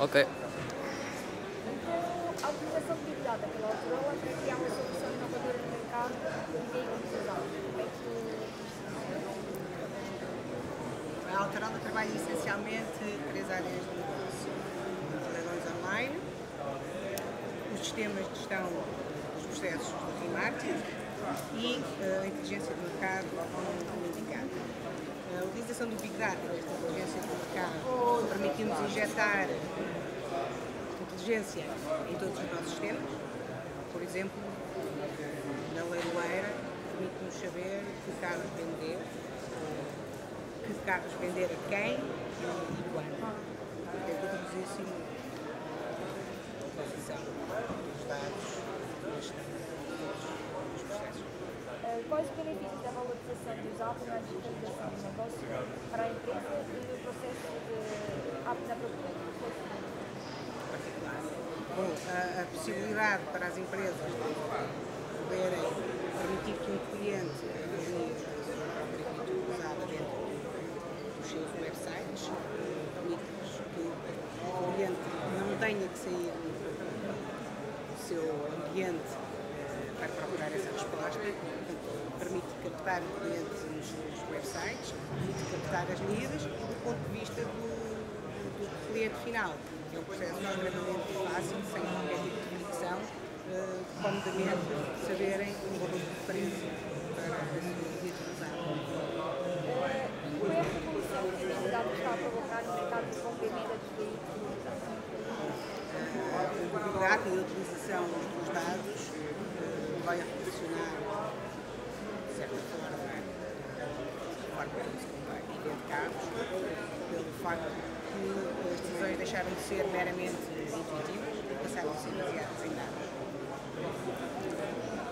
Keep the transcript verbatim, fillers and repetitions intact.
Ok. Então, a utilização de Big Data pela Motorola para criar uma solução inovadora no mercado de veículos usados. Como é que... A Motorola trabalha essencialmente três áreas de negócio: operadores online, os sistemas de gestão dos processos do remarketing e a inteligência do mercado comunicado. A utilização do Big Data nesta inteligência do mercado permitiu-nos injetar inteligência em todos os nossos sistemas. Por exemplo, na leiloeira, permite-nos saber que carros vender, que carros vender a quem e quando. Portanto, temos isso em posição dos dados, dos processos. Quais os benefícios da valorização dos dados na digitalização do negócio para a empresa e no processo de aplicação? Bom, a, a possibilidade para as empresas poderem permitir que um cliente realize a usada dentro dos seus websites, permite-lhes que o cliente não tenha que sair do seu ambiente para procurar essa resposta, permite captar o cliente nos websites, permite captar as medidas do ponto de vista do, do cliente final. É um processo extremamente fácil, sem qualquer tipo de fricção, uh, comodamente saberem o valor de preço para utilizar. Qual é a revolução que a sociedade está a provocar no mercado de compra de veículos? A mobilidade e a utilização dos dados uh, vai revolucionar, de certa forma, a forma como se compra de carros, pelo facto que as decisões deixaram de ser meramente intuitivas e passaram a ser baseadas em dados.